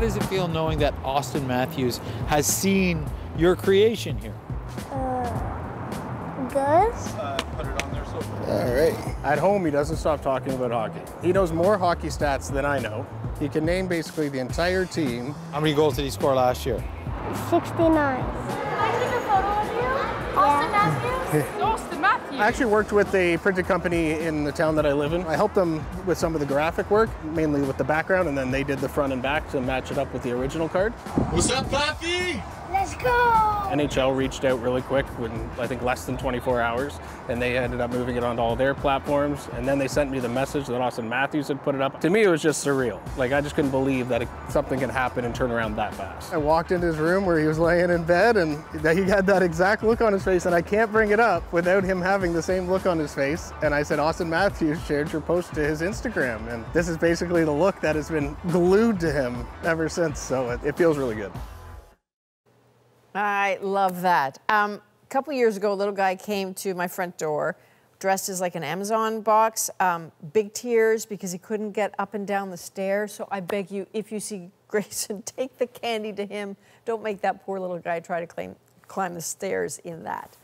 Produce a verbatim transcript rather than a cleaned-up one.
how does it feel knowing that Auston Matthews has seen your creation here? Uh, good. Uh, put it on there so far. All right. At home, he doesn't stop talking about hockey. He knows more hockey stats than I know. He can name basically the entire team. How many goals did he score last year? sixty-nine. Can I take a photo of you? Auston Matthews? Auston Matthews. I actually worked with a printed company in the town that I live in. I helped them with some of the graphic work, mainly with the background, and then they did the front and back to match it up with the original card. What's up, Pappy? Let's go! N H L reached out really quick, in I think less than twenty-four hours, and they ended up moving it onto all their platforms. And then they sent me the message that Auston Matthews had put it up. To me, it was just surreal. Like, I just couldn't believe that it, something could happen and turn around that fast. I walked into his room where he was laying in bed, and he had that exact look on his face, and I can't bring it up without him having the same look on his face. And I said, Auston Matthews shared your post to his Instagram, and this is basically the look that has been glued to him ever since, so it, it feels really good. I love that. Um, a couple years ago, a little guy came to my front door dressed as like an Amazon box, um, big tears because he couldn't get up and down the stairs. So I beg you, if you see Grayson, take the candy to him. Don't make that poor little guy try to climb, climb the stairs in that.